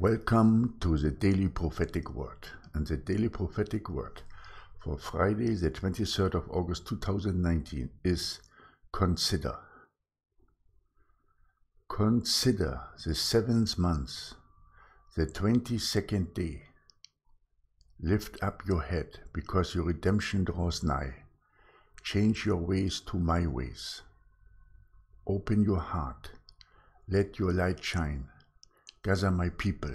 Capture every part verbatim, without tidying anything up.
Welcome to the Daily Prophetic Word and the Daily Prophetic Word for Friday the twenty-third of August two thousand nineteen is consider. Consider the seventh month, the twenty-second day. Lift up your head because your redemption draws nigh. Change your ways to my ways. Open your heart. Let your light shine. Gather my people,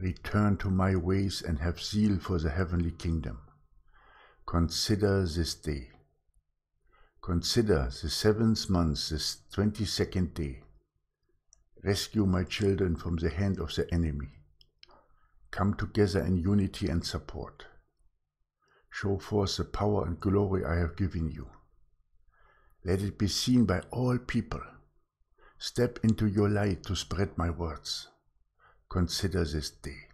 return to my ways and have zeal for the heavenly kingdom. Consider this day. Consider the seventh month, this twenty-second day. Rescue my children from the hand of the enemy. Come together in unity and support. Show forth the power and glory I have given you. Let it be seen by all people. Step into your light to spread my words. Consider this day.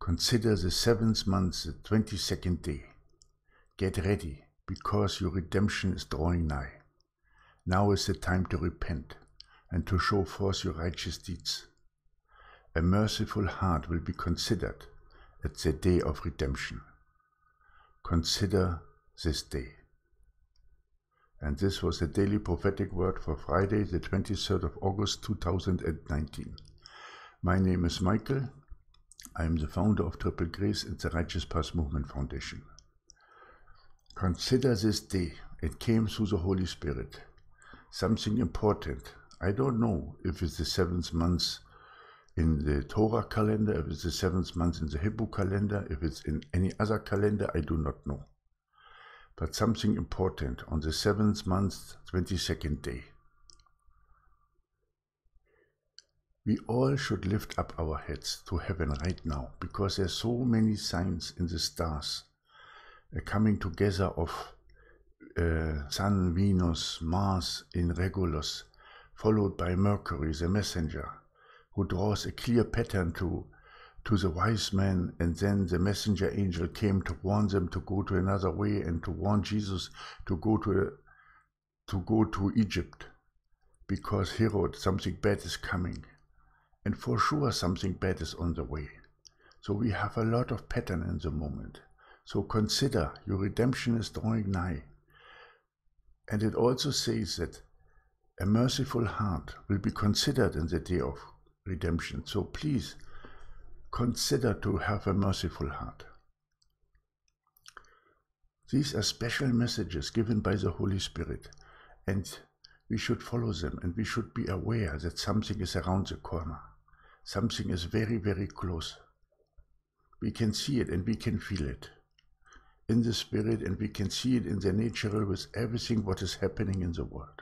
Consider the seventh month, the twenty-second day. Get ready, because your redemption is drawing nigh. Now is the time to repent and to show forth your righteous deeds. A merciful heart will be considered at the day of redemption. Consider this day. And this was the Daily Prophetic Word for Friday, the twenty-third of August two thousand nineteen. My name is Michael. I am the founder of Triple Grace and the Righteous Path Movement Foundation. Consider this day. It came through the Holy Spirit. Something important. I don't know if it's the seventh month in the Torah calendar, if it's the seventh month in the Hebrew calendar, if it's in any other calendar, I do not know. But something important on the seventh month, twenty-second day. We all should lift up our heads to heaven right now, because there are so many signs in the stars, a coming together of uh, Sun, Venus, Mars in Regulus, followed by Mercury, the messenger, who draws a clear pattern to to the wise men, and then the messenger angel came to warn them to go to another way and to warn Jesus to go to to go to Egypt, because Herod, something bad is coming, and for sure something bad is on the way. So we have a lot of pattern in the moment. So consider your redemption is drawing nigh. And it also says that a merciful heart will be considered in the day of redemption. So please consider to have a merciful heart. These are special messages given by the Holy Spirit, and we should follow them, and we should be aware that something is around the corner. Something is very, very close. We can see it and we can feel it in the spirit, and we can see it in the natural with everything what is happening in the world.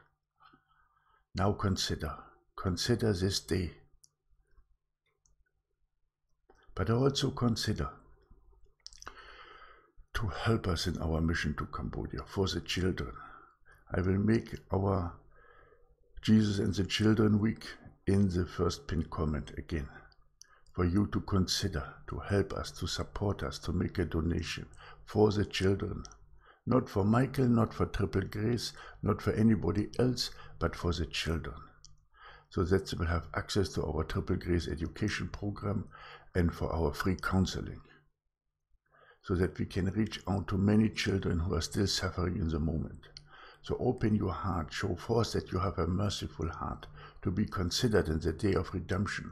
Now consider. Consider this day. But also consider to help us in our mission to Cambodia for the children. I will make our Jesus and the Children Week in the first pinned comment again, for you to consider, to help us, to support us, to make a donation for the children. Not for Michael, not for Triple Grace, not for anybody else, but for the children. So that they will have access to our Triple Grace education program and for our free counseling, so that we can reach out to many children who are still suffering in the moment. So open your heart, show forth that you have a merciful heart to be considered in the day of redemption.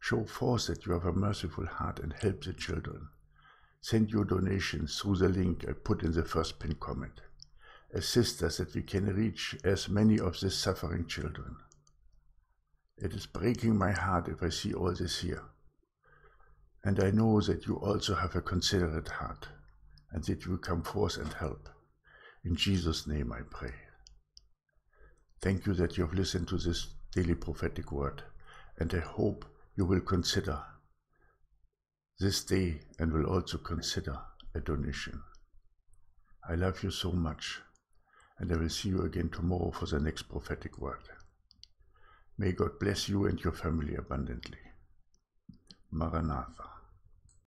Show forth that you have a merciful heart and help the children. Send your donations through the link I put in the first pinned comment. Assist us that we can reach as many of these suffering children. It is breaking my heart if I see all this here. And I know that you also have a considerate heart, and that you will come forth and help. In Jesus' name I pray. Thank you that you have listened to this Daily Prophetic Word, and I hope you will consider this day and will also consider a donation. I love you so much, and I will see you again tomorrow for the next prophetic word. May God bless you and your family abundantly. Maranatha.